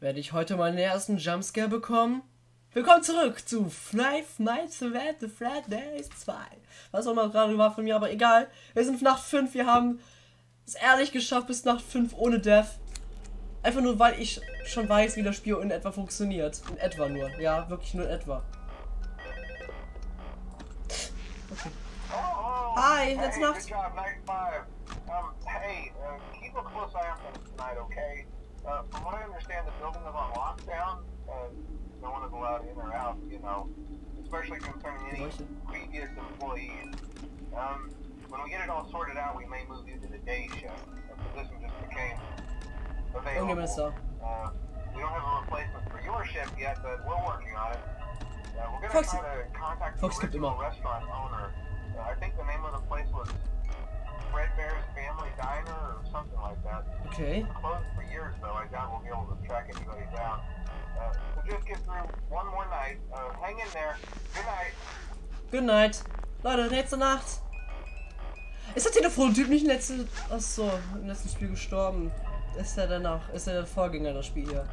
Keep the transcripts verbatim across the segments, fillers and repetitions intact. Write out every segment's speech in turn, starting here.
Werde ich heute meinen ersten Jumpscare bekommen? Willkommen zurück zu Five Nights at Freddy's zwei. Was auch immer gerade war von mir, aber egal. Wir sind Nacht fünf, wir haben es ehrlich geschafft bis Nacht fünf ohne Death. Einfach nur, weil ich schon weiß, wie das Spiel in etwa funktioniert. In etwa nur, ja, wirklich nur in etwa. Okay. Hi, letzte Nacht. Uh, from what I understand, the building is on lockdown. Uh, no one is allowed in or out, you know, especially concerning any previous employees. Um, when we get it all sorted out, we may move you to the day shift. The position just became available. Uh, we don't have a replacement for your shift yet, but we're working on it. Uh, we're going to try to contact the original restaurant owner. Uh, I think the name of the place was Fredbear's Family Diner or something like that. Okay. Closed for years though, I doubt we'll be able to track anybody down. Uh, so just get through one more night. Uh, hang in there. Good night. Good night. Leute, letzte Nacht. Ist der Telefontyp nicht im letzten... Achso, im letzten Spiel gestorben. Ist er danach? Ist er der Vorgänger das Spiel hier?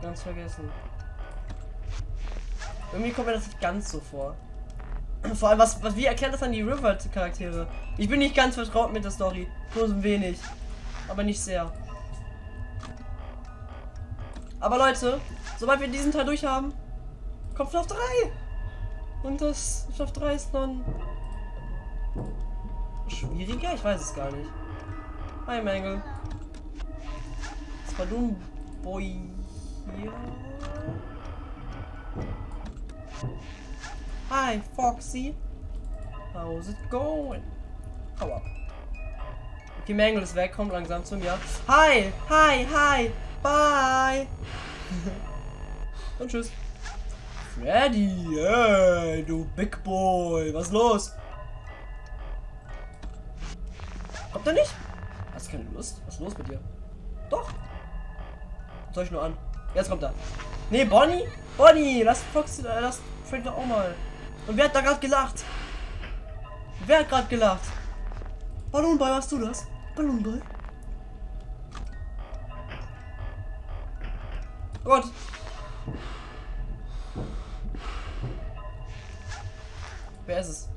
Ganz vergessen. Irgendwie kommt mir das nicht ganz so vor. Vor allem, was, was, wie erklärt das an die River-Charaktere? Ich bin nicht ganz vertraut mit der Story. Nur ein wenig. Aber nicht sehr. Aber Leute, sobald wir diesen Teil durch haben, kommt Schlaf drei! Und das Schlaf drei ist dann schwieriger? Ich weiß es gar nicht. Hi, Mangle. Das war dumm, Boy. Hi, Foxy. How's it going? Hau ab. Okay, Mangle ist weg. Kommt langsam zu mir. Hi, hi, hi. Bye. Und tschüss. Freddy, hey, du Big Boy. Was ist los? Kommt er nicht? Hast du keine Lust? Was ist los mit dir? Doch. Soll ich nur an. Jetzt kommt er. Nee, Bonnie. Bonnie, lass Foxy, äh, lass Freddy doch auch mal. Und wer hat da gerade gelacht? Wer hat gerade gelacht? Ballonboy, warst du das? Ballonboy? Oh Gott. Wer ist es?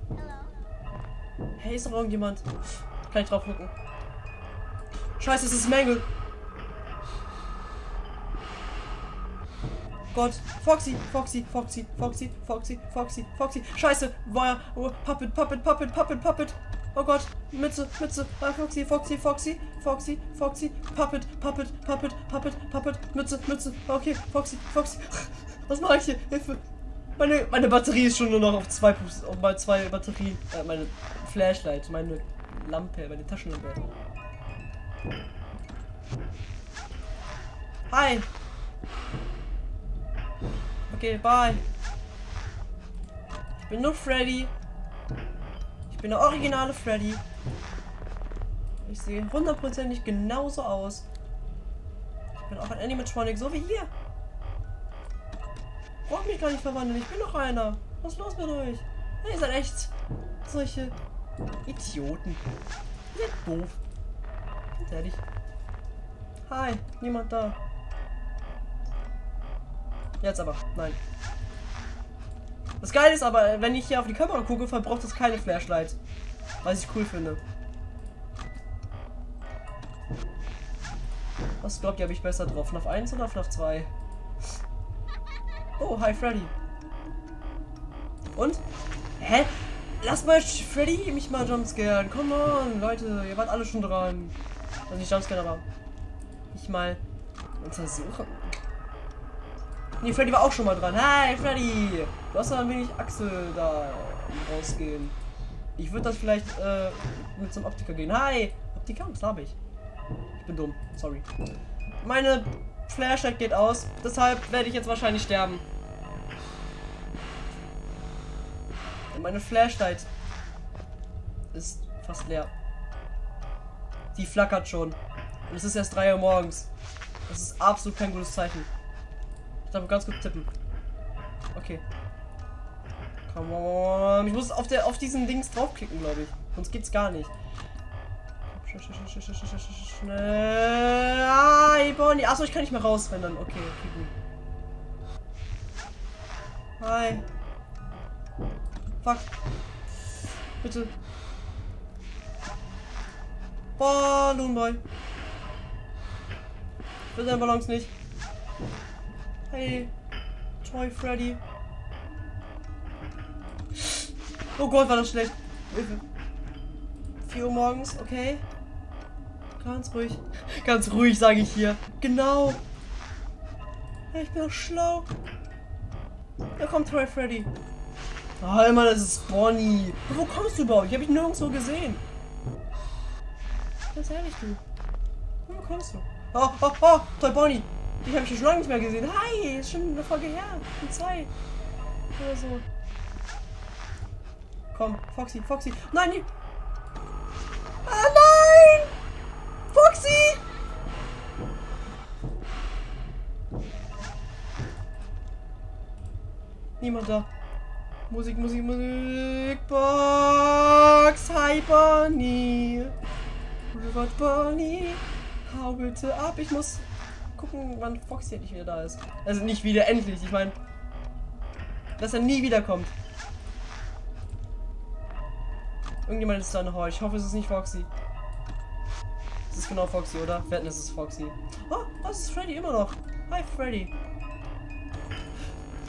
Hey, ist noch irgendjemand? Kann ich drauf gucken? Scheiße, es ist Mangle. Gott, Foxy, Foxy, Foxy, Foxy, Foxy, Foxy, Foxy. Scheiße, Wire, oh, Puppet, Puppet, Puppet, Puppet, Puppet. Oh Gott, Mütze, Mütze, ah, Foxy, Foxy, Foxy, Foxy, Foxy, Puppet, Puppet, Puppet, Puppet, Puppet, Mütze, Mütze. Okay, Foxy, Foxy. Was mache ich hier? Hilfe. Meine, meine Batterie ist schon nur noch auf zwei, auf mal zwei Batterien. Äh, meine Flashlight, meine Lampe, meine Taschenlampe. Hi. Okay, bye. Ich bin nur Freddy. Ich bin der originale Freddy. Ich sehe hundertprozentig genauso aus. Ich bin auch ein Animatronic, so wie hier. Braucht mich gar nicht verwandeln, ich bin noch einer. Was ist los mit euch? Ja, ihr seid echt solche Idioten. Ihr seid doof. Ganz ehrlich. Hi, niemand da. Jetzt aber, nein. Das Geile ist aber, wenn ich hier auf die Kamera gucke, verbraucht das keine Flashlight. Was ich cool finde. Was glaubt ihr, habe ich besser drauf? Nach eins oder nach zwei? Oh, hi Freddy. Und? Hä? Lass mal Freddy mich mal jumpscaren. Come on, Leute, ihr wart alle schon dran. Also nicht jumpscaren, aber ich mal untersuchen. Nee, Freddy war auch schon mal dran. Hi, Freddy! Du hast da ein wenig Achsel da rausgehen. Ich würde das vielleicht äh, mit zum Optiker gehen. Hi! Optiker, was habe ich? Ich bin dumm. Sorry. Meine Flashlight geht aus. Deshalb werde ich jetzt wahrscheinlich sterben. Denn meine Flashlight ist fast leer. Die flackert schon. Und es ist erst drei Uhr morgens. Das ist absolut kein gutes Zeichen. Ich darf ganz gut tippen. Okay. Come on. Ich muss auf der auf diesen Dings draufklicken, glaube ich. Sonst geht's gar nicht. Schnell. Ah, Ebony. Achso, ich kann nicht mehr rausrennen. Okay, okay, gut. Hi. Fuck. Bitte. Balloonboy. Ich will seine Ballons nicht. Hey. Toy Freddy. Oh Gott, war das schlecht. Hilfe. vier Uhr morgens, okay. Ganz ruhig. Ganz ruhig, sage ich hier. Genau. Ich bin doch schlau. Da kommt Toy Freddy. Ah, immer, das ist Bonnie. Wo kommst du überhaupt? Ich habe dich nirgendwo gesehen. Ganz ehrlich, du. Wo kommst du? Oh, oh, oh, Toy Bonnie. Ich habe dich schon lange nicht mehr gesehen. Hi, ist schon eine Folge her. Polizei. Oder so. Komm, Foxy, Foxy. Nein, nee. Ah, nein! Foxy! Niemand da. Musik, Musik, Musik. Box. Hi, Bonnie. Robert Bonnie. Hau bitte ab. Ich muss gucken, wann Foxy endlich wieder da ist. Also nicht wieder endlich. Ich meine, dass er nie wiederkommt. Irgendjemand ist da in der Hall. Ich hoffe, es ist nicht Foxy. Es ist genau Foxy, oder? Wetten, es ist Foxy. Oh, das ist Freddy immer noch. Hi, Freddy.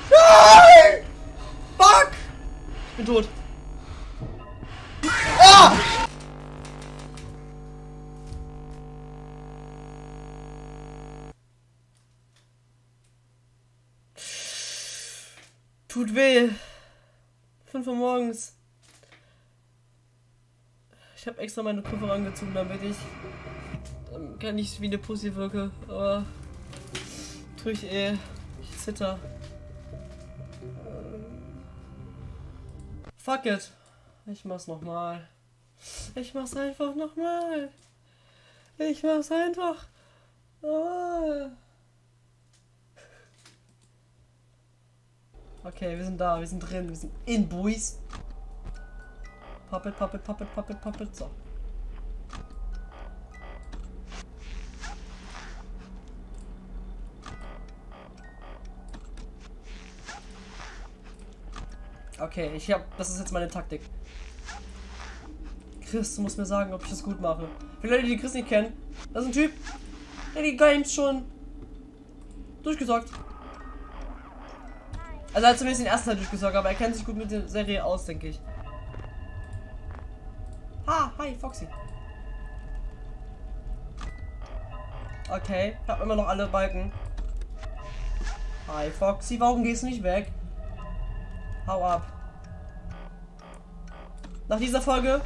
Nein! Fuck! Ich bin tot. Ah! Tut weh. fünf Uhr morgens. Ich habe extra meine Koffer angezogen, damit ich ähm, gar nicht wie eine Pussy wirke. Aber tue ich eh. Ich zitter. Ähm, fuck it. Ich mach's nochmal. Ich mach's einfach nochmal. Ich mach's einfach. Oh. Okay, wir sind da. Wir sind drin. Wir sind in, Boys. Puppet, Puppet, Puppet, Puppet, Puppet, so. Okay, ich hab, das ist jetzt meine Taktik. Chris, du musst mir sagen, ob ich das gut mache. Für Leute, die Chris nicht kennen, das ist ein Typ, der die Games schon durchgesagt. Also er hat zumindest den ersten Teil durchgesagt, aber er kennt sich gut mit der Serie aus, denke ich. Ah, hi, Foxy. Okay, ich hab immer noch alle Balken. Hi, Foxy, warum gehst du nicht weg? Hau ab. Nach dieser Folge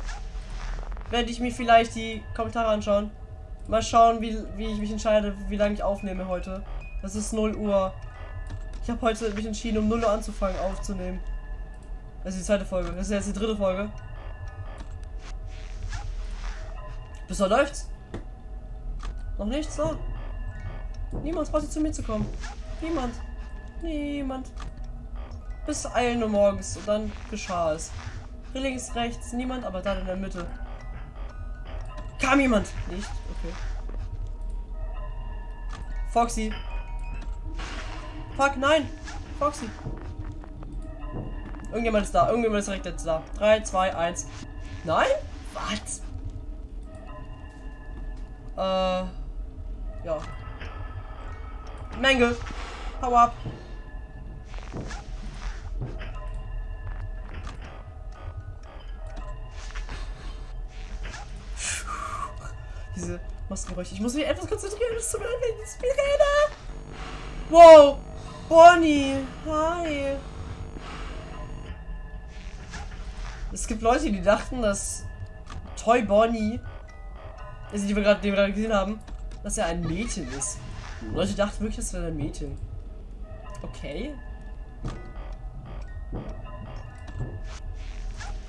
werde ich mir vielleicht die Kommentare anschauen. Mal schauen, wie, wie ich mich entscheide, wie lange ich aufnehme heute. Das ist null Uhr. Ich habe heute mich entschieden, um null Uhr anzufangen aufzunehmen. Das ist die zweite Folge. Das ist jetzt die dritte Folge. Bis da läuft's. Noch nichts da. Oh. Niemand braucht zu mir zu kommen. Niemand. Niemand. Bis ein Uhr morgens und dann geschah es. Links, rechts, niemand, aber dann in der Mitte. Kam jemand? Nicht? Okay. Foxy. Fuck, nein. Foxy. Irgendjemand ist da. Irgendjemand ist direkt jetzt da. drei, zwei, eins. Nein? Was? Äh, uh, ja. Menge. Hau ab. Diese Maskengeräusche. Ich muss mich etwas konzentrieren, bis zum Ende der Spirale. Wow. Bonnie. Hi. Es gibt Leute, die dachten, dass Toy Bonnie, also die wir gerade gesehen haben, dass er ein Mädchen ist. Die Leute dachten wirklich, das wäre ein Mädchen. Okay.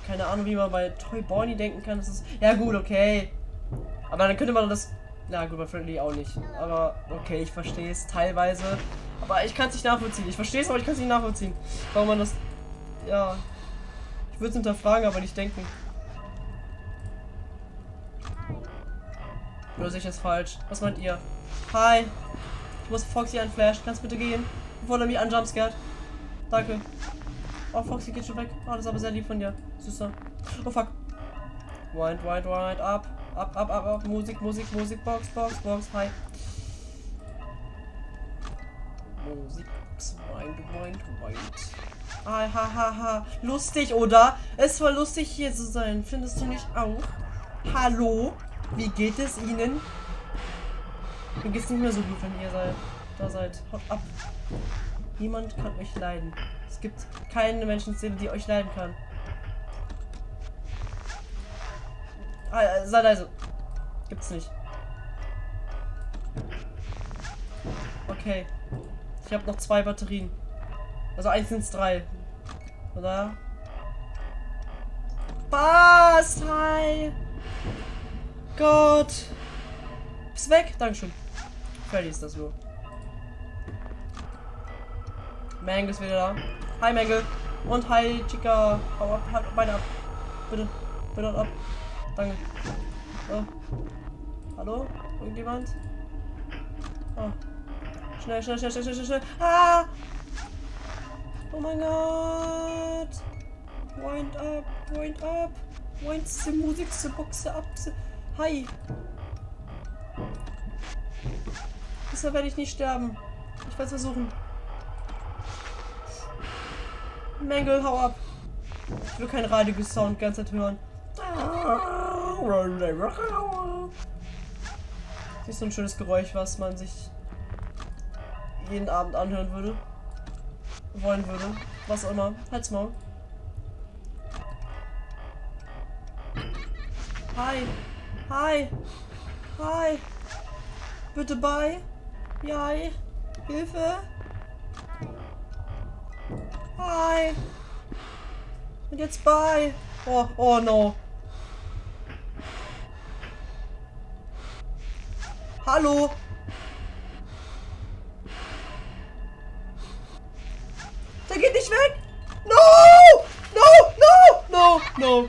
Keine Ahnung, wie man bei Toy Bonnie denken kann. Das ist ja gut, okay. Aber dann könnte man das... Na gut, bei Friendly auch nicht. Aber okay, ich verstehe es teilweise. Aber ich kann es nicht nachvollziehen. Ich verstehe es, aber ich kann es nicht nachvollziehen. Warum man das... Ja. Ich würde es hinterfragen, aber nicht denken. Löse ich das falsch? Was meint ihr? Hi! Ich muss Foxy anflashen. Kannst bitte gehen? Bevor er mich anjumpscared. Danke. Oh, Foxy geht schon weg. Oh, das ist aber sehr lieb von dir. Süßer. Oh, fuck. Wind, wind, wind. Up. Up, up, up, up. Musik, Musik, Musik. Box, Box, Box. Hi. Musik. Wind, wind, wind. Ah, ha, ha, ha. Lustig, oder? Es war lustig, hier zu sein. Findest du nicht auch? Hallo? Wie geht es Ihnen? Mir geht's nicht mehr so gut, wenn ihr seid. Da seid. Haut ab. Niemand kann euch leiden. Es gibt keine Menschenseele, die euch leiden kann. Ah, sei leise. Gibt's nicht. Okay. Ich habe noch zwei Batterien. Also eins sind es drei. Oder? Bast! Hi! Gott! Bist weg? Dankeschön. Freddy ist das nur. Mangle ist wieder da. Hi Mangle. Und hi Chica. Hau ab, halt meine ab. Bitte. Bitte ab. Danke. Oh. Hallo? Irgendjemand? Oh. Schnell, schnell, schnell, schnell, schnell, schnell. Ah! Oh mein Gott. Wind up, wind up. Wind die Musik, die Boxe ab. Hi. Bisher werde ich nicht sterben. Ich werde es versuchen. Mangle, hau ab. Ich will keinen Radius-Sound die ganze Zeit hören. Das ist so ein schönes Geräusch, was man sich jeden Abend anhören würde. Wollen würde. Was auch immer. Halt's Maul. Hi. Hi. Hi. Bitte bei. Ja. Hilfe. Hi. Und jetzt bei. Oh, oh no. Hallo. Der geht nicht weg. No. No, no, no, no,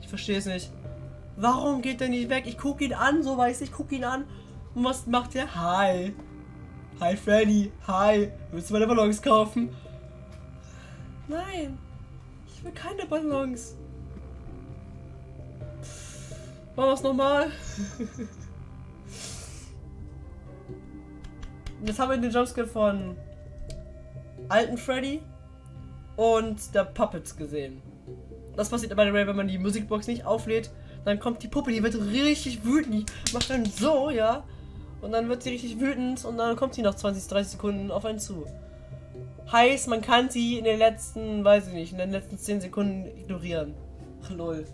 Ich verstehe es nicht. Warum geht er nicht weg? Ich gucke ihn an, so weiß ich, ich gucke ihn an. Und was macht er? Hi. Hi Freddy. Hi. Willst du meine Ballons kaufen? Nein. Ich will keine Ballons. Machen wir es nochmal. Jetzt haben wir den Jumpscare von alten Freddy und der Puppets gesehen. Das passiert bei der Ray, wenn man die Musikbox nicht auflädt, dann kommt die Puppe, die wird richtig wütend, die macht dann so, ja, und dann wird sie richtig wütend und dann kommt sie nach zwanzig, dreißig Sekunden auf einen zu. Heißt, man kann sie in den letzten, weiß ich nicht, in den letzten zehn Sekunden ignorieren. Lol.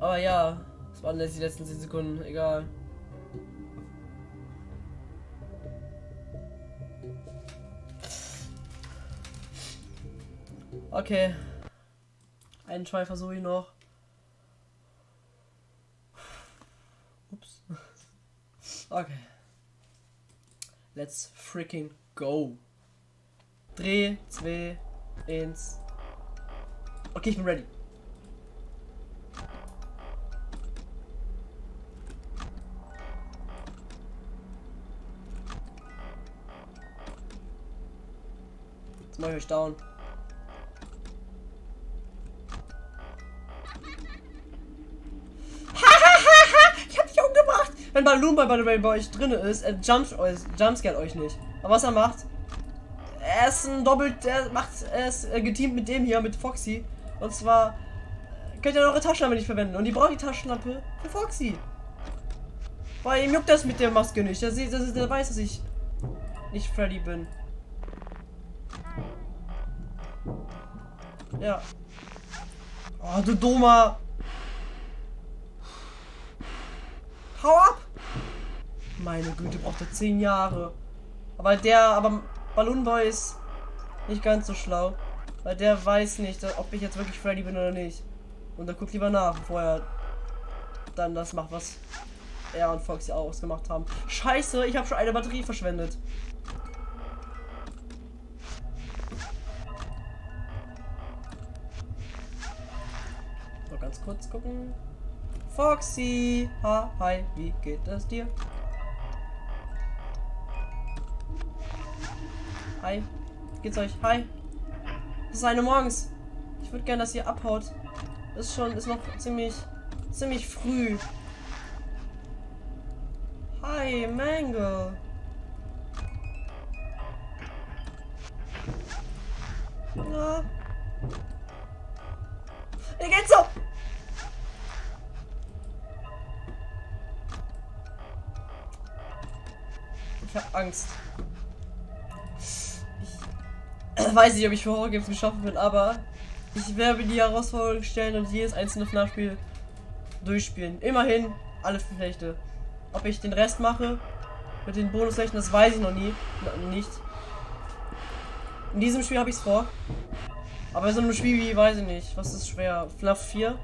Aber ja, es waren jetzt die letzten zehn Sekunden, egal. Okay. Einen Try versuche ich noch. Ups. Okay. Let's freaking go. drei, zwei, eins. Okay, ich bin ready. Jetzt mache ich euch down. Wenn Balloon bei Battle Ray bei euch drin ist, er jumpt euch, jumpscared euch nicht. Aber was er macht, er ist ein doppelt, er macht, er ist geteamt mit dem hier, mit Foxy. Und zwar könnt ihr eure Taschenlampe nicht verwenden. Und ihr braucht die Taschenlampe für Foxy. Weil ihm juckt das mit der Maske nicht. Der, der, der weiß, dass ich nicht Freddy bin. Ja. Oh, du Doma. Hau ab! Meine Güte, braucht er zehn Jahre. Aber der, aber Balloon Boy ist nicht ganz so schlau. Weil der weiß nicht, ob ich jetzt wirklich Freddy bin oder nicht. Und er guckt lieber nach, bevor er dann das macht, was er und Foxy auch ausgemacht haben. Scheiße, ich habe schon eine Batterie verschwendet. So, ganz kurz gucken. Foxy! Ha, hi, wie geht es dir? Hi. Geht's euch? Hi. Es ist eine morgens. Ich würde gerne, dass ihr abhaut. Ist schon, ist noch ziemlich, ziemlich früh. Hi, Mango. Na? Wie geht's so? Ich hab Angst. Ich weiß nicht, ob ich für Horrorgames geschaffen bin, aber ich werde die Herausforderung stellen und jedes einzelne F N A F-Spiel durchspielen. Immerhin alle vier Nächte. Ob ich den Rest mache mit den Bonusnächten, das weiß ich noch nie. N nicht. In diesem Spiel habe ich es vor. Aber so einem Spiel wie, weiß ich nicht, was ist schwer? F N A F vier?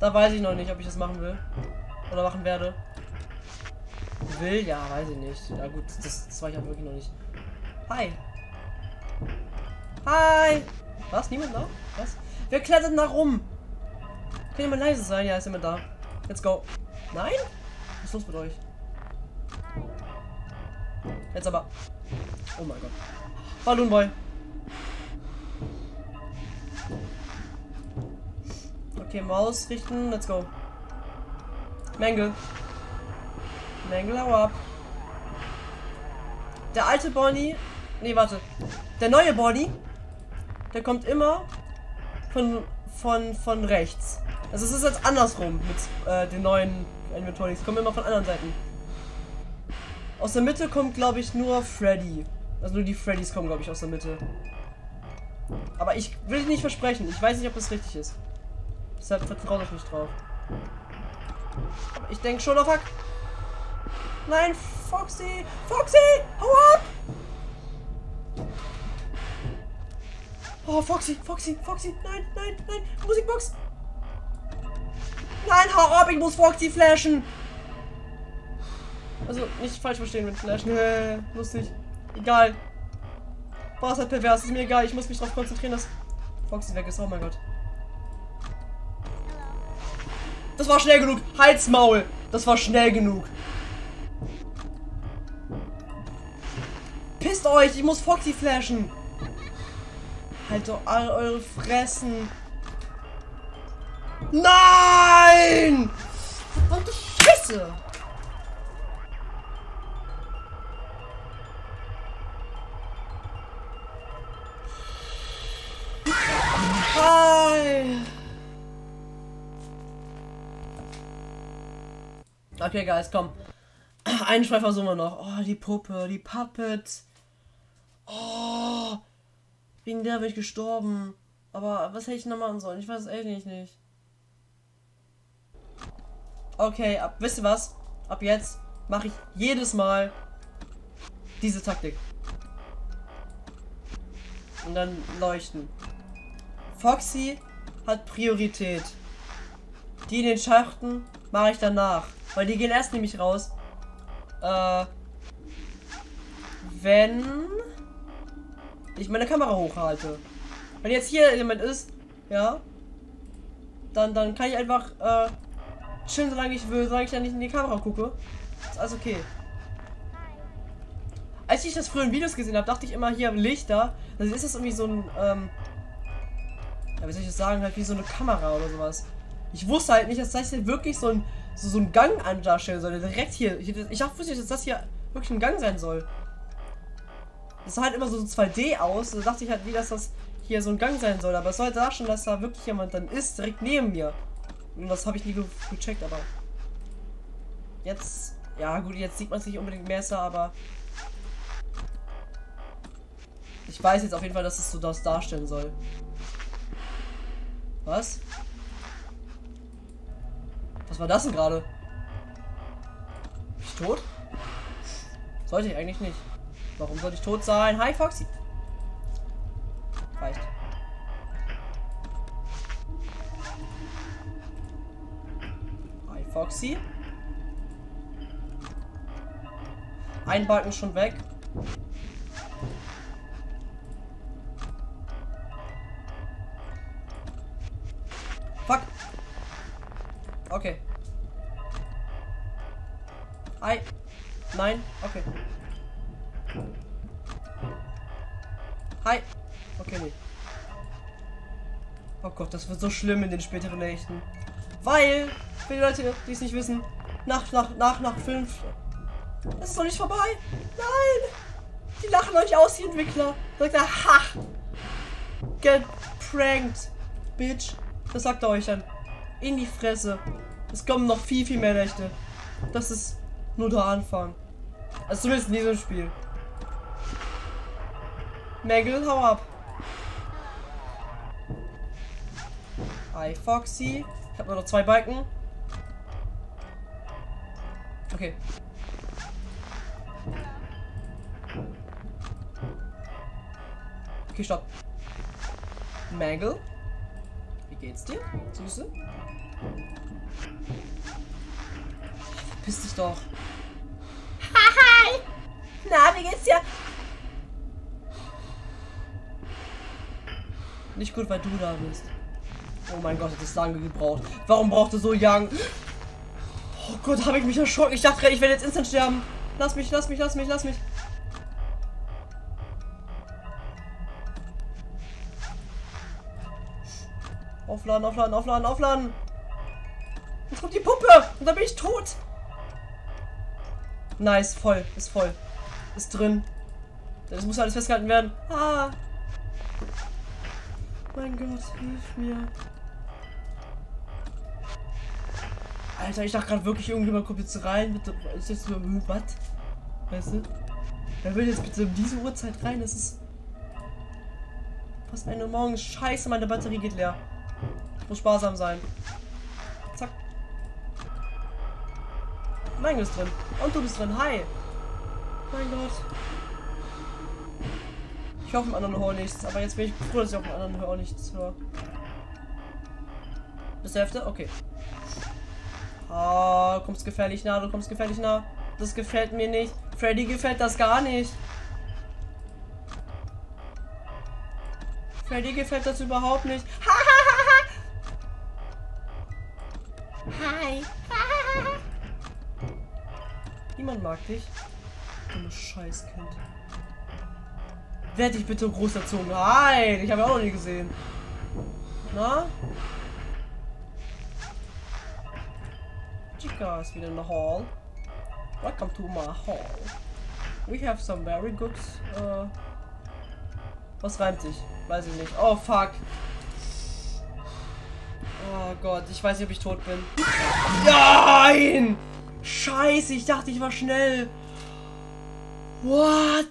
Da weiß ich noch nicht, ob ich das machen will. Oder machen werde. Will? Ja, weiß ich nicht. Ja gut, das, das war ich auch wirklich noch nicht. Hi! Hi! Was? Niemand da? Was? Wer klettert nach rum? Kann jemand leise sein? Ja, ist jemand da. Let's go. Nein? Was ist los mit euch? Jetzt aber. Oh mein Gott. Balloon Boy. Okay, Maus richten. Let's go. Mängel. Mängel, hau ab. Der alte Bonnie. Nee, warte. Der neue Bonnie. Der kommt immer von von von rechts. Also es ist jetzt andersrum mit äh, den neuen Animatronics. Kommen immer von anderen Seiten. Aus der Mitte kommt, glaube ich, nur Freddy. Also nur die Freddys kommen, glaube ich, aus der Mitte. Aber ich will nicht versprechen. Ich weiß nicht, ob das richtig ist. Deshalb vertraue ich nicht drauf. Aber ich denke schon auf Hack. Nein, Foxy! Foxy! Hau ab! Oh, Foxy, Foxy, Foxy, nein, nein, nein, Musikbox. Nein, hau ab, ich muss Foxy flashen. Also, nicht falsch verstehen mit flashen, äh, lustig. Egal. Boah, ist halt pervers, ist mir egal, ich muss mich darauf konzentrieren, dass Foxy weg ist, oh mein Gott. Das war schnell genug, Halsmaul, das war schnell genug. Pisst euch, ich muss Foxy flashen. Halt doch alle eure Fressen. Nein! Verdammte Scheiße! Hi! Okay, Guys, komm. Einen Schrei versuchen wir noch. Oh, die Puppe, die Puppet. Oh! Wegen der bin ich gestorben. Aber was hätte ich noch machen sollen? Ich weiß es eigentlich nicht. Okay, ab, wisst ihr was? Ab jetzt mache ich jedes Mal diese Taktik. Und dann leuchten. Foxy hat Priorität. Die in den Schachten mache ich danach. Weil die gehen erst nämlich raus. Äh, wenn ich meine Kamera hochhalte. Wenn jetzt hier Element ist, ja, dann, dann kann ich einfach äh, chillen, solange ich will, solange ich dann nicht in die Kamera gucke. Ist alles okay. Als ich das früher in Videos gesehen habe, dachte ich immer, hier Lichter, also ist das irgendwie so ein, ähm, ja, wie soll ich das sagen, halt wie so eine Kamera oder sowas. Ich wusste halt nicht, dass das hier wirklich so ein, so, so ein Gang an darstellen soll, direkt hier. Ich, ich dachte nicht, dass das hier wirklich ein Gang sein soll. Das sah halt immer so zwei D aus. Da dachte ich halt, wie dass das hier so ein Gang sein soll. Aber es sollte auch schon, dass da wirklich jemand dann ist, direkt neben mir. Und das habe ich nie ge gecheckt, aber. Jetzt. Ja, gut, jetzt sieht man es nicht unbedingt besser, aber. Ich weiß jetzt auf jeden Fall, dass es so das darstellen soll. Was? Was war das denn gerade? tot? Sollte ich eigentlich nicht. Warum sollte ich tot sein? Hi, Foxy. Reicht. Hi, Foxy. Ein Balken schon weg. Fuck. Okay. Ei. Nein. Okay. Hi. Okay, nee. Oh Gott, das wird so schlimm in den späteren Nächten. Weil, für die Leute, die es nicht wissen, nach, nach, nach, nach fünf. Das ist noch nicht vorbei. Nein. Die lachen euch aus, die Entwickler. Sagt er, ha. Geprankt, Bitch. Das sagt er euch dann. In die Fresse. Es kommen noch viel, viel mehr Nächte. Das ist nur der Anfang. Also zumindest in diesem Spiel. Megal, hau ab. Hi, Foxy. Ich habe nur noch zwei Balken. Okay. Okay, stopp. Megal. Wie geht's dir, Süße? Verpiss dich doch. Hi! Na, wie geht's dir? Nicht gut, weil du da bist. Oh mein Gott, hat das lange gebraucht. Warum braucht du so Young? Oh Gott, habe ich mich erschrocken. Ich dachte, ich werde jetzt instant sterben. Lass mich, lass mich, lass mich, lass mich. Aufladen, aufladen, aufladen, aufladen. Jetzt kommt die Puppe und dann bin ich tot. Nice, voll, ist voll. Ist drin. Das muss alles festgehalten werden. Ah. Mein Gott, hilf mir. Alter, ich dachte gerade wirklich, irgendjemand kommt jetzt rein. Bitte, ist jetzt nur was? Weißt du? Wer will jetzt bitte um diese Uhrzeit rein? Das ist. Fast eine Morgen. Scheiße, meine Batterie geht leer. Ich muss sparsam sein. Zack. Mein Gott, ist drin. Und du bist drin. Hi. Mein Gott. Ich hoffe im anderen Hör nichts, aber jetzt bin ich froh, dass ich auf dem anderen Hör nichts höre. Bis zur Hälfte? Okay. Ah, du kommst gefährlich nah, du kommst gefährlich nah. Das gefällt mir nicht. Freddy gefällt das gar nicht. Freddy gefällt das überhaupt nicht. Hi. Niemand mag dich. Dummes Scheißkind. Werd ich bitte groß erzogen? Nein, ich habe auch noch nie gesehen. Na? Chica ist wieder in der Hall. Welcome to my hall. We have some very good. Uh Was reimt sich? Weiß ich nicht. Oh fuck. Oh Gott, ich weiß nicht, ob ich tot bin. Nein! Scheiße, ich dachte, ich war schnell. What?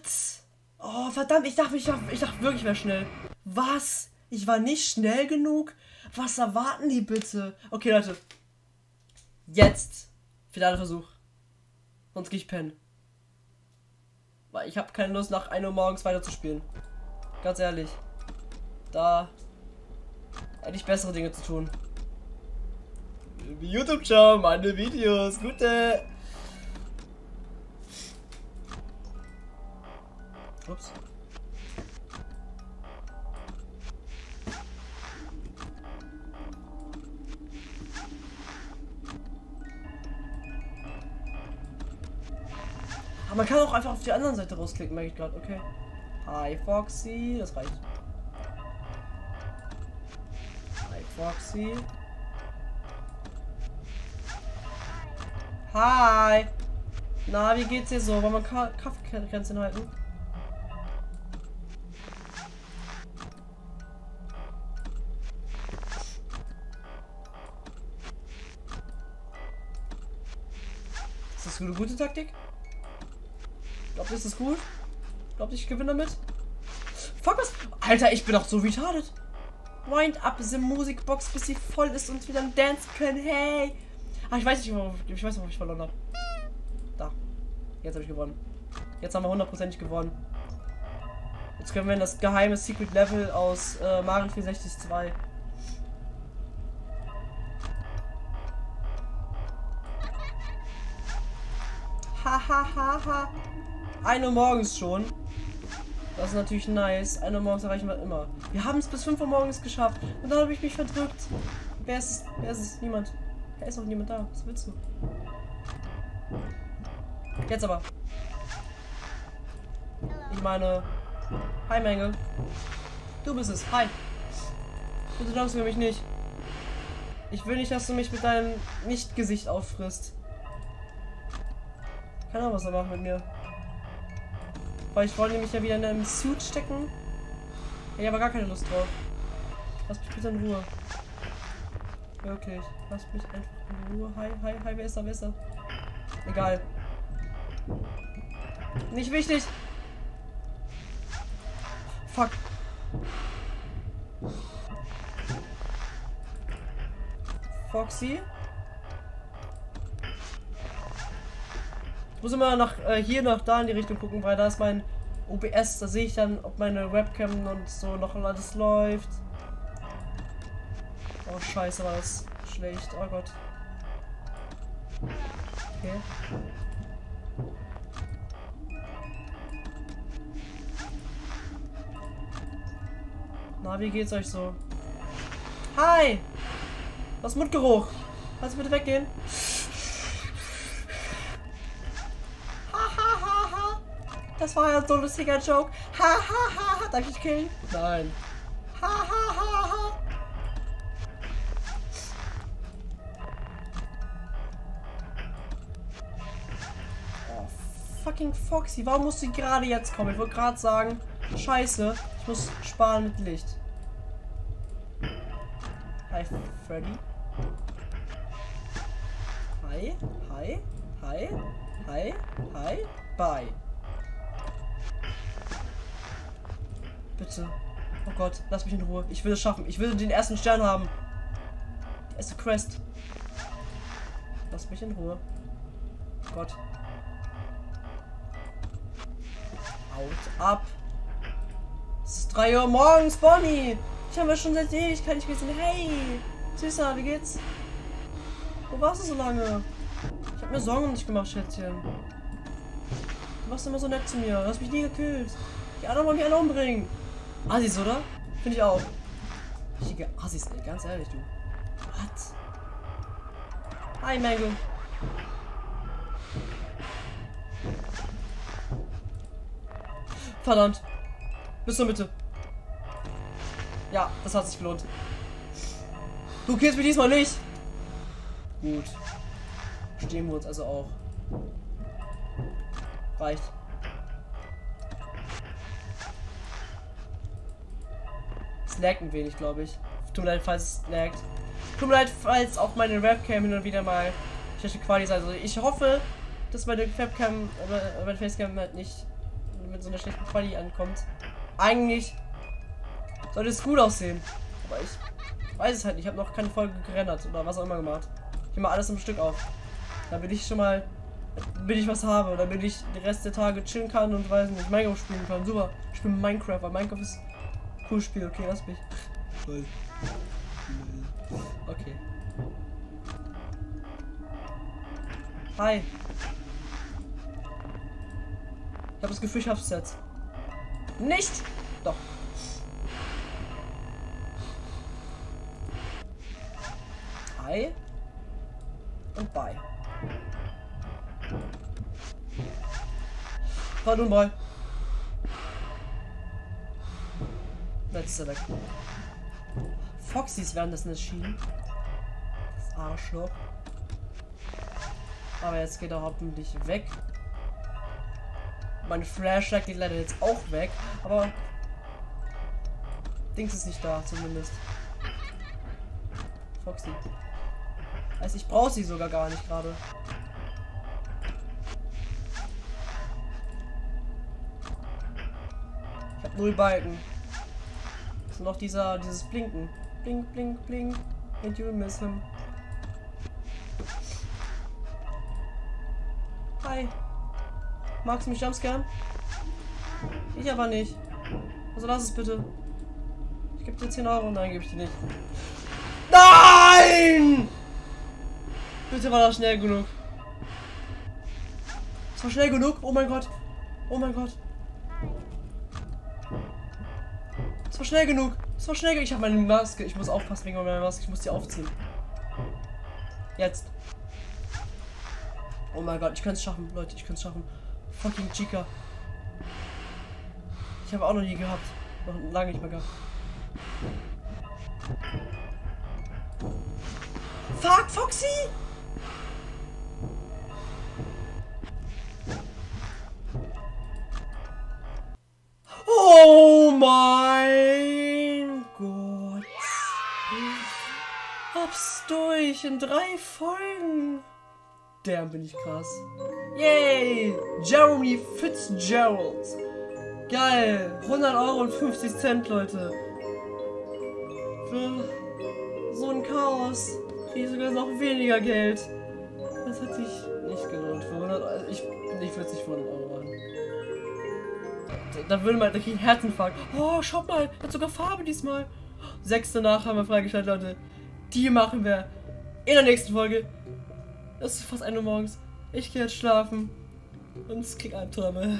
Oh, verdammt, ich dachte, ich dachte, ich dachte wirklich, ich wäre schnell. Was? Ich war nicht schnell genug? Was erwarten die bitte? Okay, Leute. Jetzt. Finaler Versuch. Sonst gehe ich pennen. Weil ich habe keine Lust, nach ein Uhr morgens weiterzuspielen. Ganz ehrlich. Da hätte ich bessere Dinge zu tun. YouTube, ciao, meine Videos. Gute. Ups. Aber man kann auch einfach auf die anderen Seite rausklicken, merke ich gerade. Okay. Hi Foxy, das reicht. Hi Foxy. Hi. Na, wie geht's dir so? Wollen wir Ka- Kaffeekränzchen halten? Eine gute Taktik. Glaubt ihr, ist das gut? Glaubt ihr, ich gewinne damit? Fuck was? Alter, ich bin doch so retarded. Wind up the Musikbox, bis sie voll ist und wieder dancen können. Hey. Ah, ich weiß nicht, ich weiß nicht, wo ich verloren habe. Da. Jetzt habe ich gewonnen. Jetzt haben wir hundertprozentig gewonnen. Jetzt können wir in das geheime Secret Level aus äh, Mario vierhundertzweiundsechzig zwei. Hahaha. ein Uhr morgens schon. Das ist natürlich nice. ein Uhr morgens erreichen wir immer. Wir haben es bis fünf Uhr morgens geschafft. Und dann habe ich mich verdrückt. Wer ist es? Wer ist es? Niemand. Da ist auch niemand da. Was willst du? Jetzt aber. Ich meine... Hi, Menge. Du bist es. Hi. Bitte glaubst du mich nicht. Ich will nicht, dass du mich mit deinem Nicht-Gesicht auffrisst. Kann auch was er machen mit mir. Weil ich wollte mich ja wieder in einem Suit stecken. Ich habe aber gar keine Lust drauf. Lass mich bitte in Ruhe. Wirklich. Lass mich einfach in Ruhe. Hi, hi, hi. Wer ist da? Wer ist da? Egal. Nicht wichtig. Fuck. Foxy? Ich muss immer nach äh, hier nach da in die Richtung gucken, weil da ist mein O B S, da sehe ich dann, ob meine Webcam und so noch alles läuft. Oh scheiße, war das schlecht. Oh Gott. Okay. Na, wie geht's euch so? Hi! Was Mundgeruch? Kannst du bitte weggehen? Das war ja so ein lustiger Joke. Ha ha ha ha. Darf ich killen? Nein. Ha ha ha ha. Oh, fucking Foxy. Warum musst du gerade jetzt kommen? Ich wollte gerade sagen, scheiße. Ich muss sparen mit Licht. Hi, Freddy. Hi. Hi. Hi. Hi. Hi. Bye. Bitte. Oh Gott, lass mich in Ruhe. Ich will es schaffen. Ich will den ersten Stern haben. Die erste Quest. Lass mich in Ruhe. Oh Gott. Haut ab. Es ist drei Uhr morgens, Bonnie. Ich habe ja schon seit Ewigkeit nicht gesehen. Hey, Süßer, wie geht's? Wo warst du so lange? Ich habe mir Sorgen um dich gemacht, Schätzchen. Du warst immer so nett zu mir. Du hast mich nie gekühlt. Die anderen wollen mich alle umbringen. Assis, oder? Finde ich auch. Richtige Assis, ey, ganz ehrlich, du. Was? Hi, Mango. Verdammt. Bis zur Mitte. Ja, das hat sich gelohnt. Du killst mich diesmal nicht. Gut. Stehen wir uns also auch. Reicht. Es laggt ein wenig, glaube ich. Tut mir leid, falls es laggt. Tut mir leid, falls auch meine Webcam hin und wieder mal schlechte Qualität sein soll. Ich hoffe, dass meine Webcam oder meine Facecam halt nicht mit so einer schlechten Qualität ankommt. Eigentlich sollte es gut aussehen. Aber ich weiß es halt nicht. Ich habe noch keine Folge gerendert oder was auch immer gemacht. Ich mache alles im Stück auf. Damit ich schon mal, damit ich was habe. Oder damit ich den Rest der Tage chillen kann und weiß nicht, Minecraft spielen kann. Super. Ich spiele Minecraft, weil Minecraft ist cool Spiel, okay, lass mich. Okay. Hi. Ich habe das Gefühl, ich hab's jetzt. Nicht! Doch. Hi. Und bye. Pardon, bye. Jetzt ist er weg. Foxys werden das nicht schieben. Das Arschloch. Aber jetzt geht er hoffentlich weg. Mein Flashlight geht leider jetzt auch weg. Aber Dings ist nicht da, zumindest. Foxy. Also ich brauche sie sogar gar nicht gerade. Ich habe null Balken. Noch dieser dieses Blinken. Blink, blink, blink. And you'll miss him. Hi. Magst du mich jumpscaren? Ich aber nicht. Also lass es bitte. Ich gebe dir zehn Euro und dann gebe ich dir nicht. Nein! Bitte war das schnell genug. Das war schnell genug. Oh mein Gott. Oh mein Gott. Das war schnell genug. Das war schnell genug. Ich habe meine Maske. Ich muss aufpassen wegen meiner Maske. Ich muss die aufziehen. Jetzt. Oh mein Gott. Ich könnte es schaffen, Leute. Ich könnte es schaffen. Fucking Chica. Ich habe auch noch nie gehabt. Noch lange nicht mehr gehabt. Fuck, Foxy! Oh mein Gott! Ich hab's durch in drei Folgen! Damn, bin ich krass. Yay! Jeremy Fitzgerald! Geil! hundert Euro und fünfzig Cent, Leute! Für so ein Chaos! Ich sogar noch weniger Geld. Das hat sich nicht gelohnt. Für hundert, also ich nicht vierzig, hundert Euro. Da würde man wirklich einen Herzinfarkt. Oh, schaut mal, hat sogar Farbe diesmal. Sechste nach haben wir freigestellt, Leute. Die machen wir in der nächsten Folge. Es ist fast ein Uhr morgens. Ich gehe jetzt schlafen. Und es kriegt Albträume.